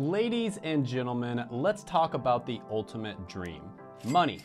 Ladies and gentlemen, let's talk about the ultimate dream, money.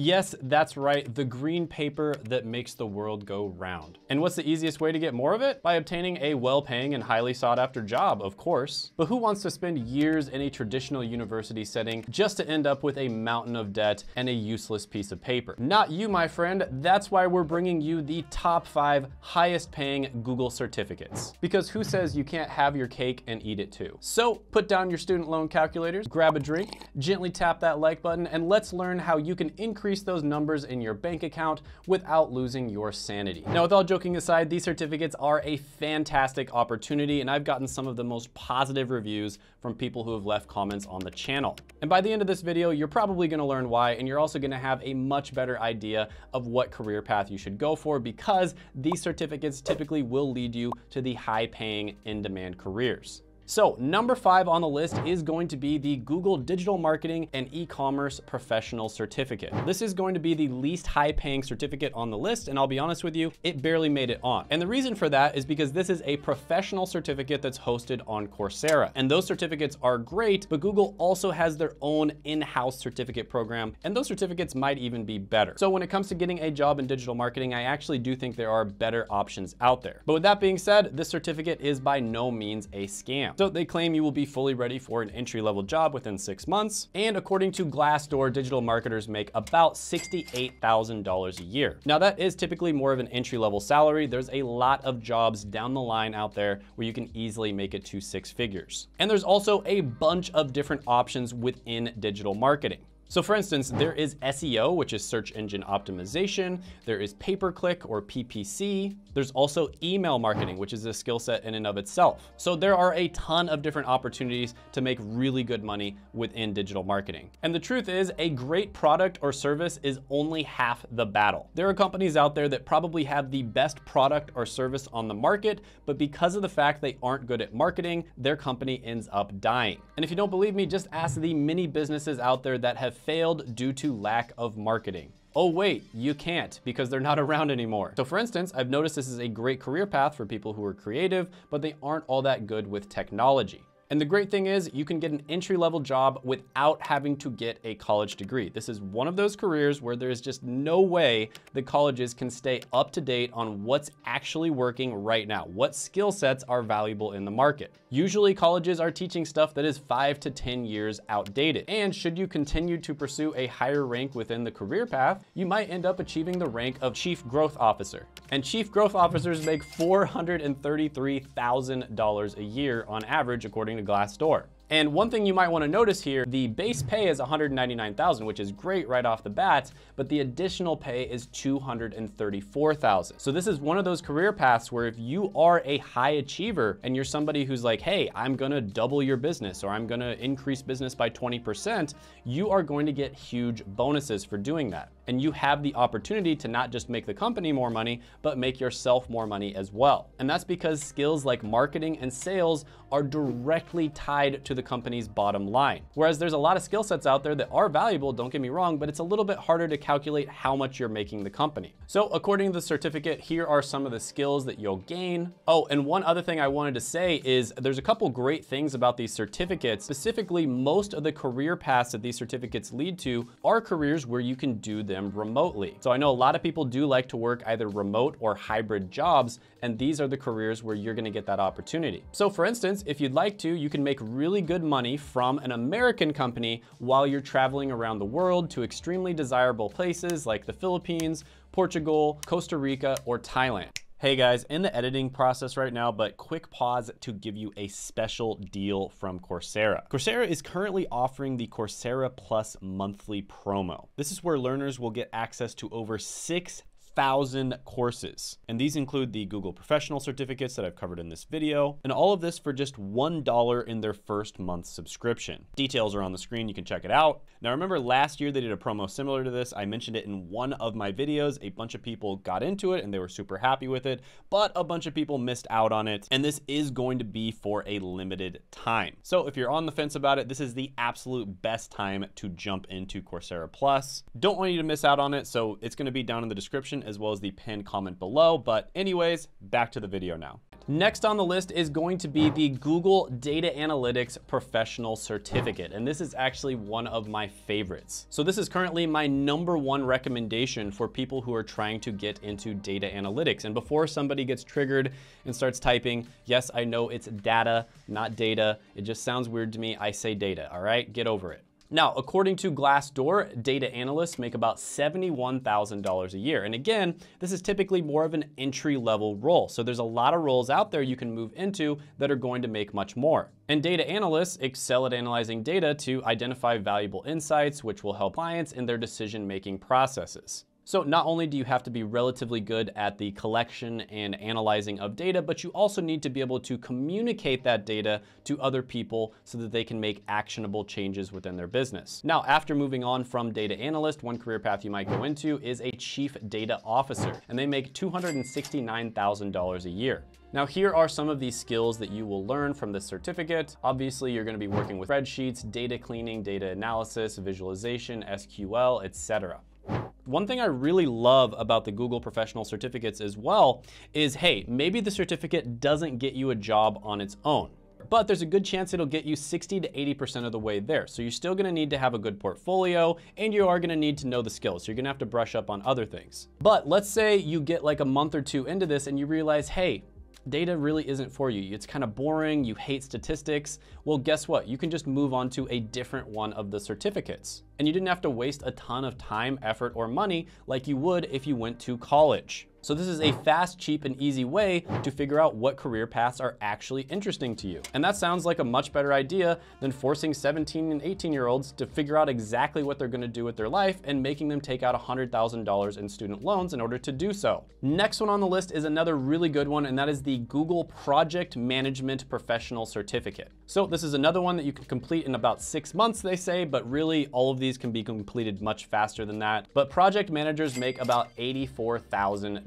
Yes, that's right, the green paper that makes the world go round. And what's the easiest way to get more of it? By obtaining a well-paying and highly sought-after job, of course. But who wants to spend years in a traditional university setting just to end up with a mountain of debt and a useless piece of paper? Not you, my friend. That's why we're bringing you the top 5 highest-paying Google certificates. Because who says you can't have your cake and eat it too? So put down your student loan calculators, grab a drink, gently tap that like button, and let's learn how you can increase those numbers in your bank account without losing your sanity. Now, with all joking aside, these certificates are a fantastic opportunity, and I've gotten some of the most positive reviews from people who have left comments on the channel. And by the end of this video, you're probably gonna learn why, and you're also gonna have a much better idea of what career path you should go for, because these certificates typically will lead you to the high-paying, in-demand careers. So number 5 on the list is going to be the Google Digital Marketing and eCommerce Professional Certificate. This is going to be the least high-paying certificate on the list, and I'll be honest with you, it barely made it on. And the reason for that is because this is a professional certificate that's hosted on Coursera. And those certificates are great, but Google also has their own in-house certificate program, and those certificates might even be better. So when it comes to getting a job in digital marketing, I actually do think there are better options out there. But with that being said, this certificate is by no means a scam. So they claim you will be fully ready for an entry-level job within 6 months. And according to Glassdoor, digital marketers make about $68,000 a year. Now that is typically more of an entry-level salary. There's a lot of jobs down the line out there where you can easily make it to 6 figures. And there's also a bunch of different options within digital marketing. So for instance, there is SEO, which is search engine optimization. There is pay-per-click or PPC. There's also email marketing, which is a skill set in and of itself. So there are a ton of different opportunities to make really good money within digital marketing. And the truth is, a great product or service is only half the battle. There are companies out there that probably have the best product or service on the market, but because of the fact they aren't good at marketing, their company ends up dying. And if you don't believe me, just ask the many businesses out there that have failed due to lack of marketing. Oh wait, you can't, because they're not around anymore. So for instance, I've noticed this is a great career path for people who are creative, but they aren't all that good with technology. And the great thing is you can get an entry-level job without having to get a college degree. This is one of those careers where there is just no way the colleges can stay up to date on what's actually working right now, what skill sets are valuable in the market. Usually colleges are teaching stuff that is 5 to 10 years outdated. And should you continue to pursue a higher rank within the career path, you might end up achieving the rank of Chief Growth Officer. And Chief Growth Officers make $433,000 a year on average, according to Glassdoor. And one thing you might want to notice here, the base pay is $199,000, which is great right off the bat, but the additional pay is $234,000. So this is one of those career paths where if you are a high achiever and you're somebody who's like, hey, I'm going to double your business, or I'm going to increase business by 20%, you are going to get huge bonuses for doing that. And you have the opportunity to not just make the company more money, but make yourself more money as well. And that's because skills like marketing and sales are directly tied to the company's bottom line. Whereas there's a lot of skill sets out there that are valuable, don't get me wrong, but it's a little bit harder to calculate how much you're making the company. So according to the certificate, here are some of the skills that you'll gain. Oh, and one other thing I wanted to say is there's a couple great things about these certificates. Specifically, most of the career paths that these certificates lead to are careers where you can do them remotely. So I know a lot of people do like to work either remote or hybrid jobs, and these are the careers where you're gonna get that opportunity. So for instance, if you'd like to, you can make really good money from an American company while you're traveling around the world to extremely desirable places like the Philippines, Portugal, Costa Rica, or Thailand. Hey guys, in the editing process right now, but quick pause to give you a special deal from Coursera. Coursera is currently offering the Coursera Plus monthly promo. This is where learners will get access to over 6,000 courses. And these include the Google Professional Certificates that I've covered in this video, and all of this for just $1 in their first month's subscription. Details are on the screen, you can check it out. Now remember last year they did a promo similar to this. I mentioned it in one of my videos. A bunch of people got into it and they were super happy with it, but a bunch of people missed out on it. And this is going to be for a limited time. So if you're on the fence about it, this is the absolute best time to jump into Coursera Plus. Don't want you to miss out on it. So it's going to be down in the description as well as the pinned comment below. But anyways, back to the video now. Next on the list is going to be the Google Data Analytics Professional Certificate, and this is actually one of my favorites. So this is currently my #1 recommendation for people who are trying to get into data analytics. And before somebody gets triggered and starts typing, yes, I know it's data, not data. It just sounds weird to me. I say data, all right? Get over it. Now, according to Glassdoor, data analysts make about $71,000 a year. And again, this is typically more of an entry-level role. So there's a lot of roles out there you can move into that are going to make much more. And data analysts excel at analyzing data to identify valuable insights, which will help clients in their decision-making processes. So not only do you have to be relatively good at the collection and analyzing of data, but you also need to be able to communicate that data to other people so that they can make actionable changes within their business. Now, after moving on from data analyst, one career path you might go into is a chief data officer, and they make $269,000 a year. Now, here are some of these skills that you will learn from this certificate. Obviously, you're going to be working with spreadsheets, data cleaning, data analysis, visualization, SQL, etc. One thing I really love about the Google Professional Certificates as well is, hey, maybe the certificate doesn't get you a job on its own, but there's a good chance it'll get you 60 to 80% of the way there. So you're still gonna need to have a good portfolio, and you are gonna need to know the skills. So you're gonna have to brush up on other things. But let's say you get like a month or two into this and you realize, hey, data really isn't for you. It's kind of boring. You hate statistics. Well, guess what? You can just move on to a different one of the certificates. And you didn't have to waste a ton of time, effort, or money like you would if you went to college. So this is a fast, cheap, and easy way to figure out what career paths are actually interesting to you. And that sounds like a much better idea than forcing 17 and 18-year-olds to figure out exactly what they're going to do with their life and making them take out $100,000 in student loans in order to do so. Next one on the list is another really good one, and that is the Google Project Management Professional Certificate. So this is another one that you can complete in about 6 months, they say, but really all of these can be completed much faster than that. But project managers make about $84,000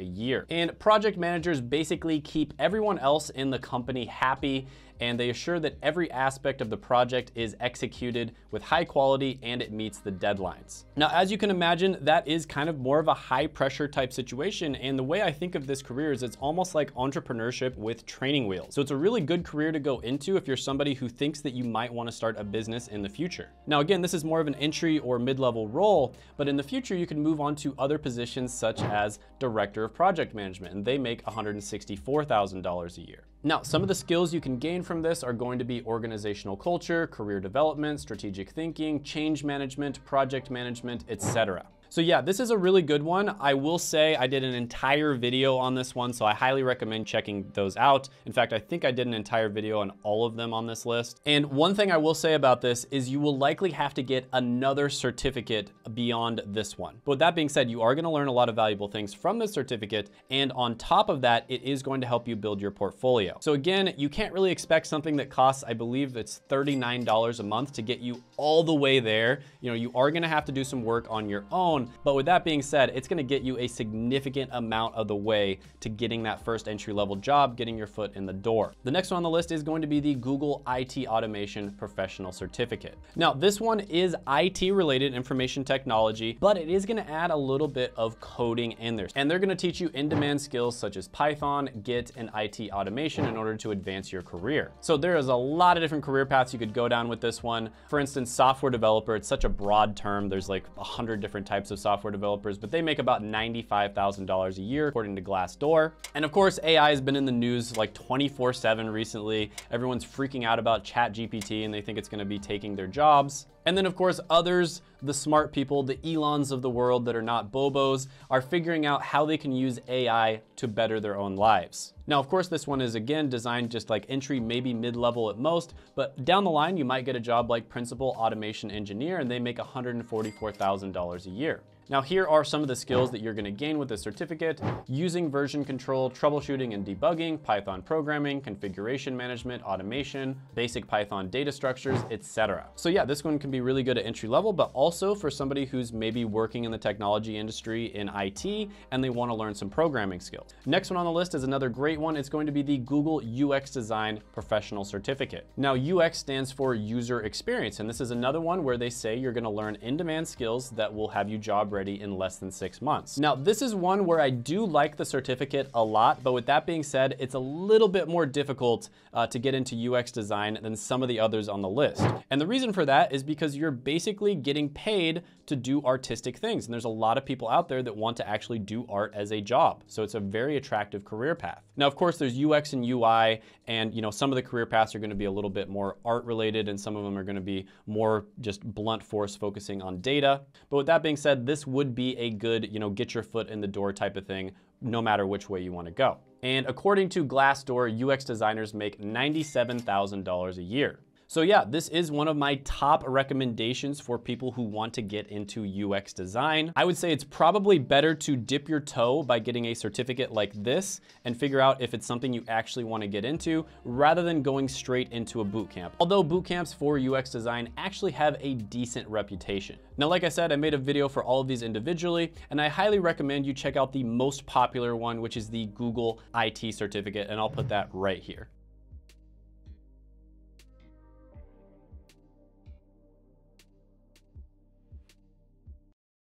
a year. And project managers basically keep everyone else in the company happy, and they assure that every aspect of the project is executed with high quality and it meets the deadlines. Now, as you can imagine, that is kind of more of a high pressure type situation. And the way I think of this career is it's almost like entrepreneurship with training wheels. So it's a really good career to go into if you're somebody who thinks that you might want to start a business in the future. Now, again, this is more of an entry or mid-level role, but in the future, you can move on to other positions such as director of project management, and they make $164,000 a year. Now, some of the skills you can gain from this are going to be organizational culture, career development, strategic thinking, change management, project management, etc. So yeah, this is a really good one. I will say I did an entire video on this one, so I highly recommend checking those out. In fact, I think I did an entire video on all of them on this list. And one thing I will say about this is you will likely have to get another certificate beyond this one. But with that being said, you are gonna learn a lot of valuable things from this certificate. And on top of that, it is going to help you build your portfolio. So again, you can't really expect something that costs, I believe it's $39 a month to get you all the way there. You know, you are gonna have to do some work on your own. But with that being said, it's going to get you a significant amount of the way to getting that first entry-level job, getting your foot in the door. The next one on the list is going to be the Google IT Automation Professional Certificate. Now, this one is IT-related, information technology, but it is going to add a little bit of coding in there. And they're going to teach you in-demand skills such as Python, Git, and IT automation in order to advance your career. So there is a lot of different career paths you could go down with this one. For instance, software developer, it's such a broad term. There's like 100 different types of software developers, but they make about $95,000 a year according to Glassdoor. And of course, AI has been in the news like 24/7 recently. Everyone's freaking out about ChatGPT and they think it's going to be taking their jobs. And then of course, others, the smart people, the Elons of the world that are not Bobos, are figuring out how they can use AI to better their own lives. Now, of course, this one is again designed just like entry, maybe mid-level at most, but down the line, you might get a job like principal automation engineer, and they make $144,000 a year. Now, here are some of the skills that you're gonna gain with this certificate: using version control, troubleshooting and debugging, Python programming, configuration management, automation, basic Python data structures, etc. So yeah, this one can be really good at entry level, but also for somebody who's maybe working in the technology industry in IT and they wanna learn some programming skills. Next one on the list is another great one. It's going to be the Google UX Design Professional Certificate. Now, UX stands for user experience, and this is another one where they say you're gonna learn in-demand skills that will have you job ready ready in less than 6 months. Now, this is one where I do like the certificate a lot, but with that being said, it's a little bit more difficult to get into UX design than some of the others on the list. And the reason for that is because you're basically getting paid to do artistic things. And there's a lot of people out there that want to actually do art as a job. So it's a very attractive career path. Now, of course, there's UX and UI, and you know, some of the career paths are gonna be a little bit more art related, and some of them are gonna be more just blunt force focusing on data. But with that being said, this would be a good, you know, get your foot in the door type of thing, no matter which way you wanna go. And according to Glassdoor, UX designers make $97,000 a year. So yeah, this is one of my top recommendations for people who want to get into UX design. I would say it's probably better to dip your toe by getting a certificate like this and figure out if it's something you actually want to get into, rather than going straight into a boot camp. Although boot camps for UX design actually have a decent reputation. Now, like I said, I made a video for all of these individually, and I highly recommend you check out the most popular one, which is the Google IT certificate, and I'll put that right here.